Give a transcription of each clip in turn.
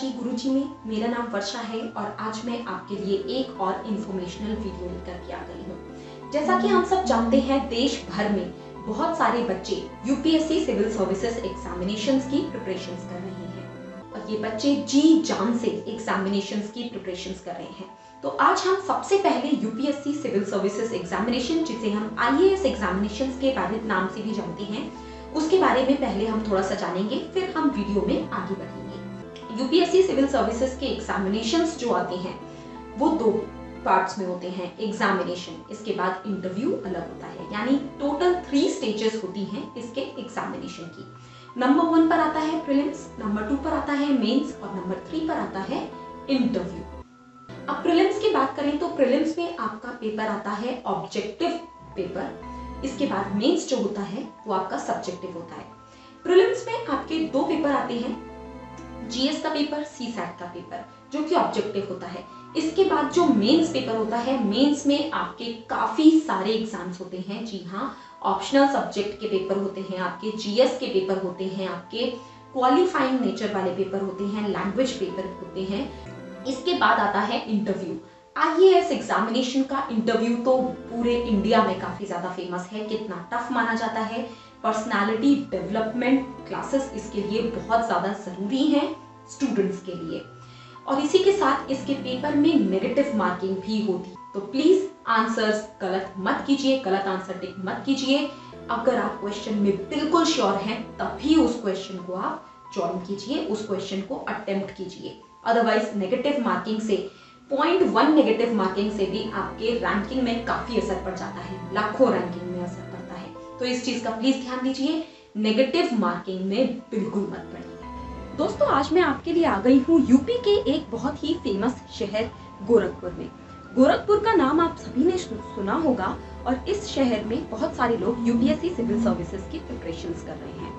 जी गुरुजी में मेरा नाम वर्षा है और आज मैं आपके लिए एक और इन्फॉर्मेशनल वीडियो लेकर के आ गई हूँ। जैसा कि हम सब जानते हैं, देश भर में बहुत सारे बच्चे यूपीएससी सिविल सर्विसेज एग्जामिनेशंस की प्रिपरेशंस कर रहे हैं और ये बच्चे जी जान से एग्जामिनेशंस की प्रिपरेशंस कर रहे हैं। तो आज हम सबसे पहले यूपीएससी सिविल सर्विसेज एग्जामिनेशन, जिसे हम IAS एग्जामिनेशंस के पारित नाम से भी जानते हैं, उसके बारे में पहले हम थोड़ा सा जानेंगे, फिर हम वीडियो में आगे बढ़ेंगे। यूपीएससी सिविल सर्विसेज के एग्जामिनेशंस जो आते हैं वो दो पार्ट्स में होते हैं। एग्जामिनेशन, इसके बाद इंटरव्यू अलग होता है, यानी टोटल 3 स्टेजेस होती हैं इसके एग्जामिनेशन की। नंबर 1 पर आता है प्रीलिम्स, नंबर 2 पर आता है मेंस और नंबर 3 पर आता है इंटरव्यू। अब प्रीलिम्स की बात करें तो प्रीलिम्स में आपका पेपर आता है ऑब्जेक्टिव पेपर, इसके बाद मेंस जो होता है वो आपका सब्जेक्टिव होता है। प्रीलिम्स में आपके 2 पेपर आते हैं, जीएस का पेपर, सीसैट का पेपर, जो कि ऑब्जेक्टिव होता है। इसके बाद जो मेंस पेपर होता है, मेंस में आपके काफी सारे एग्जाम्स होते हैं। जी हाँ, ऑप्शनल सब्जेक्ट के पेपर होते हैं, आपके जीएस के पेपर होते हैं, आपके क्वालिफाइंग नेचर वाले पेपर होते हैं, लैंग्वेज पेपर होते हैं। इसके बाद आता है इंटरव्यू। IAS एग्जामिनेशन का इंटरव्यू तो पूरे इंडिया में काफ़ी ज़्यादा फेमस है, कितना टफ माना जाता है। पर्सनालिटी डेवलपमेंट क्लासेस इसके लिए बहुत ज़्यादा ज़रूरी हैं स्टूडेंट्स के लिए, और इसी के साथ इसके पेपर में नेगेटिव मार्किंग भी होती है। तो प्लीज़ आंसर्स गलत मत कीजिए, गलत आंसर टिक मत कीजिए। अगर आप क्वेश्चन में बिल्कुल श्योर हैं तभी उस क्वेश्चन को आप चॉइस कीजिए, उस क्वेश्चन को अटेम्प्ट कीजिए। अदरवाइज नेगेटिव मार्किंग से 0.1 नेगेटिव मार्किंग से भी आपके रैंकिंग में काफी असर पड़ जाता है, लाखों रैंकिंग में असर पड़ता है। तो इस चीज का प्लीज ध्यान दीजिए, नेगेटिव मार्किंग में बिल्कुल मत पड़िए। दोस्तों, आज मैं आपके लिए आ गई हूँ यूपी के एक बहुत ही फेमस शहर गोरखपुर में। गोरखपुर का नाम आप सभी ने सुना होगा और इस शहर में बहुत सारे लोग यूपीएससी सिविल सर्विसेज की प्रिपरेशन कर रहे हैं।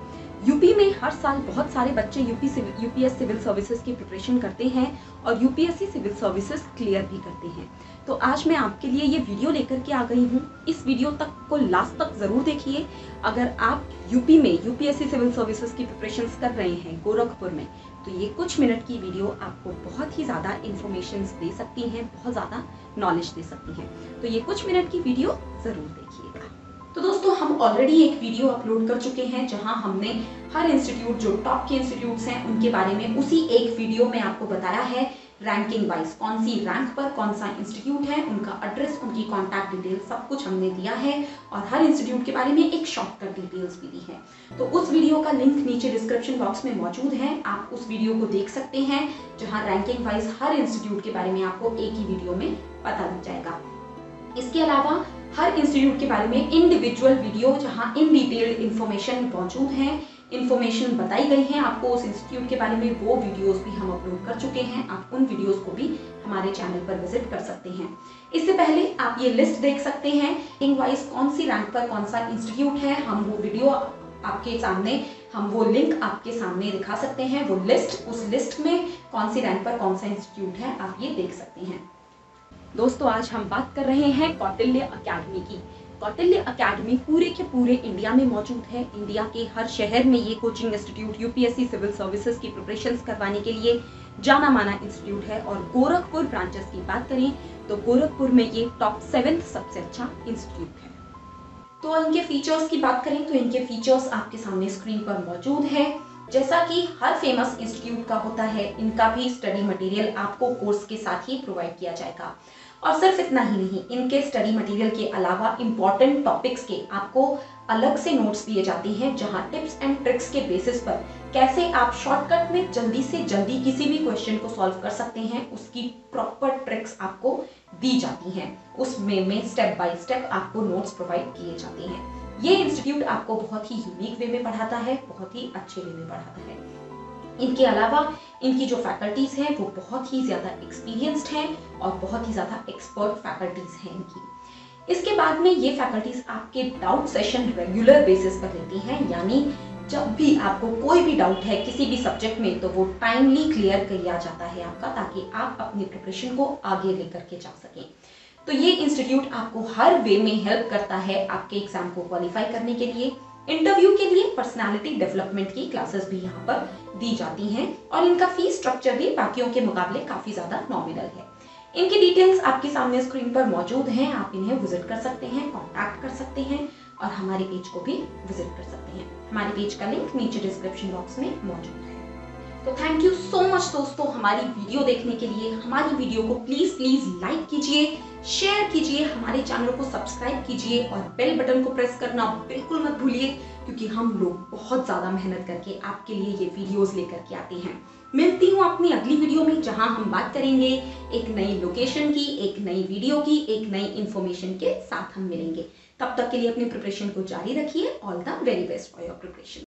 यूपी में हर साल बहुत सारे बच्चे यूपीएससी सिविल सर्विसेज की प्रिपरेशन करते हैं और यूपीएससी सिविल सर्विसेज क्लियर भी करते हैं। तो आज मैं आपके लिए ये वीडियो लेकर के आ गई हूँ। इस वीडियो तक को लास्ट तक ज़रूर देखिए। अगर आप यूपी में यूपीएससी सिविल सर्विसेज की प्रिपरेशन कर रहे हैं गोरखपुर में, तो ये कुछ मिनट की वीडियो आपको बहुत ही ज़्यादा इन्फॉर्मेशन दे सकती हैं, बहुत ज़्यादा नॉलेज दे सकती हैं। तो ये कुछ मिनट की वीडियो ज़रूर देखिएगा। तो दोस्तों, हम ऑलरेडी एक वीडियो अपलोड कर चुके हैं जहां हमने हर इंस्टीट्यूट, जो टॉप के इंस्टीट्यूट्स हैं, उनके बारे में उसी एक वीडियो में आपको बताया है रैंकिंग वाइज, कौन सी रैंक पर कौन सा इंस्टीट्यूट है, उनका एड्रेस, उनकी कॉन्टैक्ट डिटेल, सब कुछ हमने दिया है और हर इंस्टीट्यूट के बारे में एक शॉर्टकट डिटेल्स भी दी है। तो उस वीडियो का लिंक नीचे डिस्क्रिप्शन बॉक्स में मौजूद है, आप उस वीडियो को देख सकते हैं जहाँ रैंकिंग वाइज हर इंस्टीट्यूट के बारे में आपको एक ही वीडियो में पता लग जाएगा। इसके अलावा हर इंस्टीट्यूट के बारे में इंडिविजुअल वीडियो, जहां इन डिटेल्ड इंफॉर्मेशन मौजूद है, इंफॉर्मेशन बताई गई है आपको उस इंस्टीट्यूट के बारे में, वो वीडियोस भी हम अपलोड कर चुके हैं। आप उन वीडियोस को भी हमारे चैनल पर विजिट कर सकते हैं। इससे पहले आप ये लिस्ट देख सकते हैं रैंकिंग वाइज कौन सी रैंक पर कौन सा इंस्टीट्यूट है। हम वो वीडियो आपके सामने, हम वो लिंक आपके सामने दिखा सकते हैं, वो लिस्ट, उस लिस्ट में कौन सी रैंक पर कौन सा इंस्टीट्यूट है आप ये देख सकते हैं। दोस्तों, आज हम बात कर रहे हैं कौटिल्य अकेडमी की। कौटिल्य अकेडमी पूरे के पूरे इंडिया में मौजूद है। इंडिया के हर शहर में ये coaching institute UPSC civil services की प्रिपरेशंस करवाने के लिए जाना माना इंस्टीट्यूट है। और गोरखपुर ब्रांचेस की बात करें तो गोरखपुर में ये टॉप 7 सबसे अच्छा इंस्टीट्यूट है। तो इनके फीचर्स की बात करें तो इनके फीचर्स आपके सामने स्क्रीन पर मौजूद है। जैसा कि हर फेमस इंस्टीट्यूट का होता है, इनका भी स्टडी मटेरियल आपको कोर्स के साथ ही प्रोवाइड किया जाएगा। और सिर्फ इतना ही नहीं, इनके स्टडी मटेरियल के अलावा इम्पॉर्टेंट टॉपिक्स के आपको अलग से नोट्स दिए जाते हैं, जहां टिप्स एंड ट्रिक्स के बेसिस पर कैसे आप शॉर्टकट में जल्दी से जल्दी किसी भी क्वेश्चन को सॉल्व कर सकते हैं, उसकी प्रॉपर ट्रिक्स आपको दी जाती हैं। उसमें में स्टेप बाय स्टेप आपको नोट्स प्रोवाइड किए जाते हैं। ये इंस्टीट्यूट आपको बहुत ही यूनिक वे में पढ़ाता है, बहुत ही अच्छे वे में पढ़ाता है। इनके अलावा इनकी जो फैकल्टीज हैं वो बहुत ही ज़्यादा एक्सपीरियंस्ड हैं और बहुत ही ज़्यादा एक्सपर्ट फैकल्टीज हैं इनकी। इसके बाद में ये फैकल्टीज आपके डाउट सेशन रेगुलर बेसिस पर लेती हैं, यानी जब भी आपको कोई भी डाउट है किसी भी सब्जेक्ट में तो वो टाइमली क्लियर किया जाता है आपका, ताकि आप अपनी प्रिपरेशन को आगे लेकर के जा सकें। तो ये इंस्टीट्यूट आपको हर वे में हेल्प करता है आपके एग्जाम को क्वालिफाई करने के लिए। इंटरव्यू के लिए पर्सनालिटी डेवलपमेंट की क्लासेस भी यहाँ पर दी जाती हैं और इनका फीस स्ट्रक्चर भी बाकियों के मुकाबले काफी ज्यादा नॉमिनल है। इनकी डिटेल्स आपके सामने स्क्रीन पर मौजूद हैं, आप इन्हें विजिट कर सकते हैं, कॉन्टैक्ट कर सकते हैं और हमारे पेज को भी विजिट कर सकते हैं। हमारे पेज का लिंक नीचे डिस्क्रिप्शन बॉक्स में मौजूद है। तो थैंक यू सो मच दोस्तों हमारी वीडियो देखने के लिए। हमारी वीडियो को प्लीज लाइक कीजिए, शेयर कीजिए, हमारे चैनल को सब्सक्राइब कीजिए और बेल बटन को प्रेस करना बिल्कुल मत भूलिए, क्योंकि हम लोग बहुत ज्यादा मेहनत करके आपके लिए ये वीडियोस लेकर के आते हैं। मिलती हूँ अपनी अगली वीडियो में, जहाँ हम बात करेंगे एक नई लोकेशन की, एक नई वीडियो की, एक नई इन्फॉर्मेशन के साथ हम मिलेंगे। तब तक के लिए अपनी प्रिपरेशन को जारी रखिए। All the very best for your preparation.